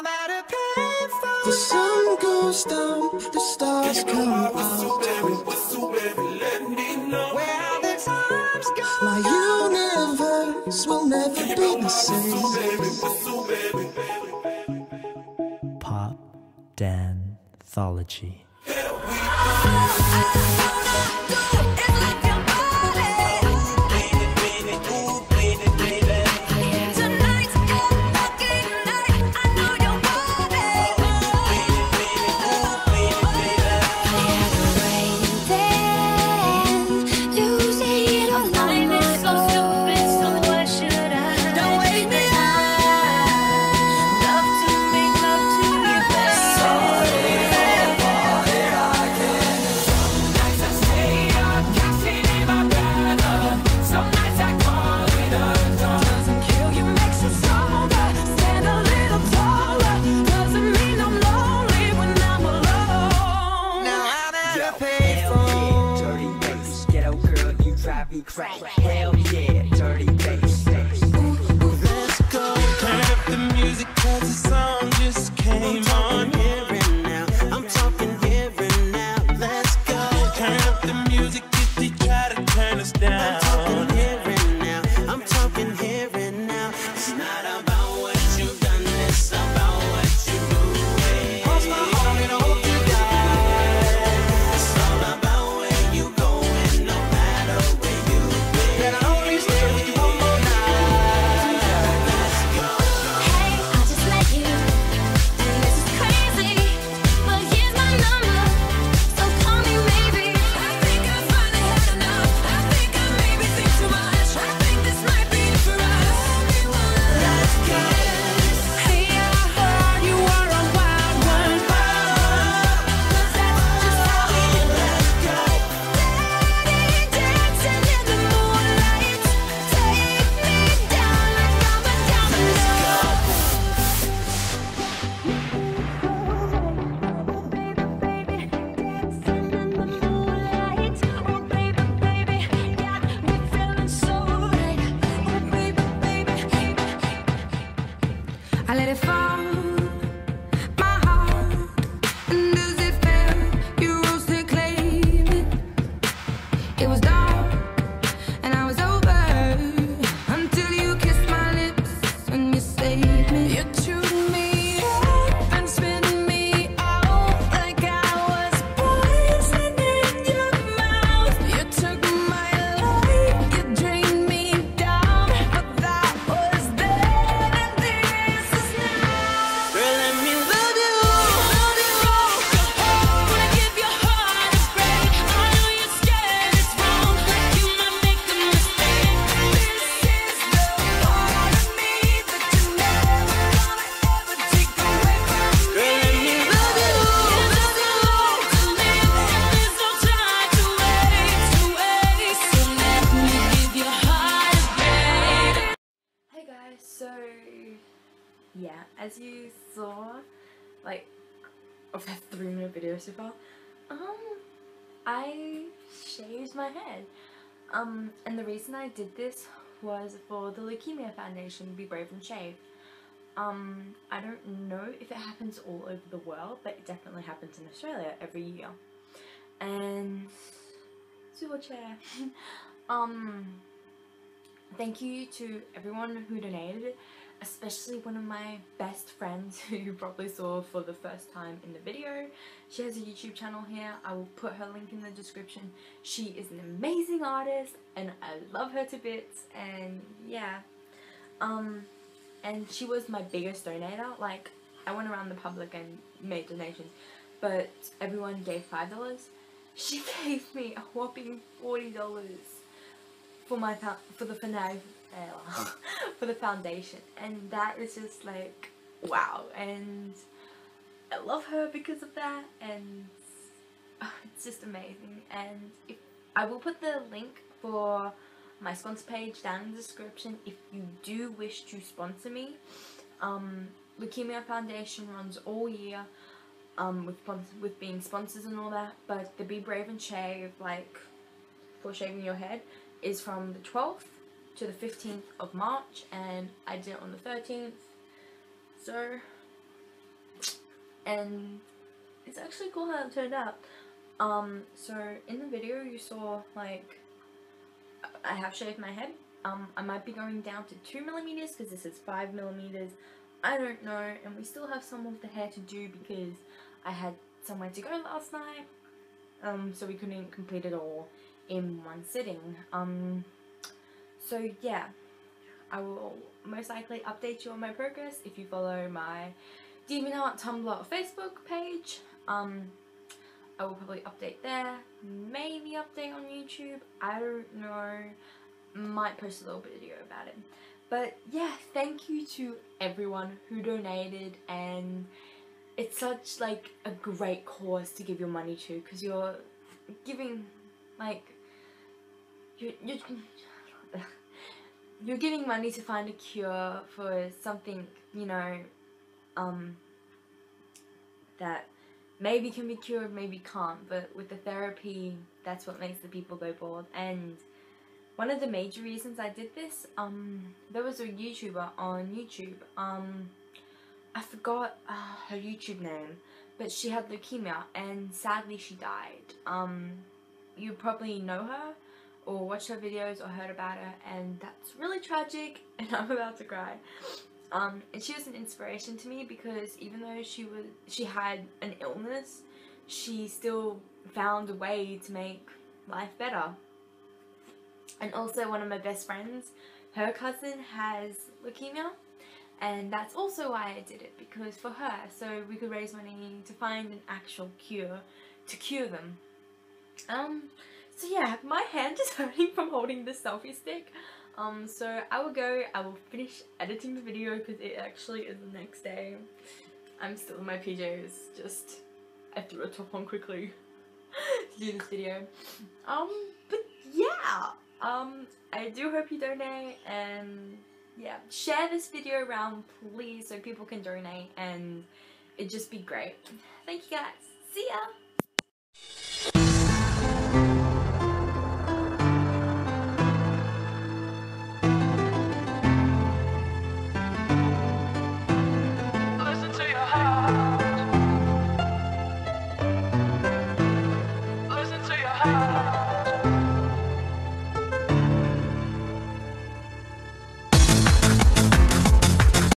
I'm at a payphone. The sun goes down, the stars come out. What's so baby, let me know where the time's gone. My universe will never be the same. What's so baby, Pop Danthology. Hell yeah, dirty bass. Let's go. Clap the music cause the song just came on. Here and now, I'm talking here and now. Let's go. Clap the music if they try to turn us down. I'm talking here and now, I'm talking here and now. It's not about what you've done, it's about what you do. Cross my heart and I hope you die. It's all about where you go. I let it fall, my heart, and as it fell, you rose to claim it. It was dark, and I was over, until you kissed my lips, and you saved me. You chewed me up, and spit me out, like I was poison in your mouth. You took my life, you drained me down, but that was then, and this. Yeah, as you saw, like, of that 3-minute video so far, I shaved my head. And the reason I did this was for the Leukemia Foundation, Be Brave and Shave. I don't know if it happens all over the world, but it definitely happens in Australia every year. And to a chair. Thank you to everyone who donated, especially one of my best friends who you probably saw for the first time in the video. She has a YouTube channel here. I will put her link in the description. She is an amazing artist and I love her to bits, and yeah. And she was my biggest donator. Like, I went around the public and made donations, but everyone gave $5. She gave me a whopping $40 for the foundation, and that is just like wow, and I love her because of that, and it's just amazing. And if, I will put the link for my sponsor page down in the description if you do wish to sponsor me. Leukemia Foundation runs all year with being sponsors and all that, but the Be Brave and Shave, like for shaving your head, is from the 12th to the 15th of March, and I did it on the 13th, so and it's actually cool how it turned out. So in the video you saw, like, I have shaved my head. I might be going down to 2 millimeters because this is 5 millimeters. I don't know, and we still have some of the hair to do because I had somewhere to go last night, so we couldn't complete it all in one sitting. So yeah, I will most likely update you on my progress if you follow my DeviantArt, Tumblr, or Facebook page. I will probably update there, maybe update on YouTube, I don't know, might post a little video about it. But yeah, thank you to everyone who donated, and it's such like a great cause to give your money to, because you're giving, like, you're giving money to find a cure for something, you know, that maybe can be cured, maybe can't, but with the therapy, that's what makes the people go bald. And one of the major reasons I did this, there was a YouTuber on YouTube, I forgot her YouTube name, but she had leukemia and sadly she died. You probably know her, or watched her videos, or heard about her, and that's really tragic, and I'm about to cry. And she was an inspiration to me because even though she had an illness, she still found a way to make life better. And also one of my best friends, her cousin has leukemia, and that's also why I did it, because for her, so we could raise money to find an actual cure, to cure them. So yeah, my hand is hurting from holding this selfie stick. So I will finish editing the video because it actually is the next day. I'm still in my PJs, just I threw a top on quickly to do this video. But yeah, I do hope you donate, and yeah, share this video around please so people can donate, and it'd just be great. Thank you guys, see ya!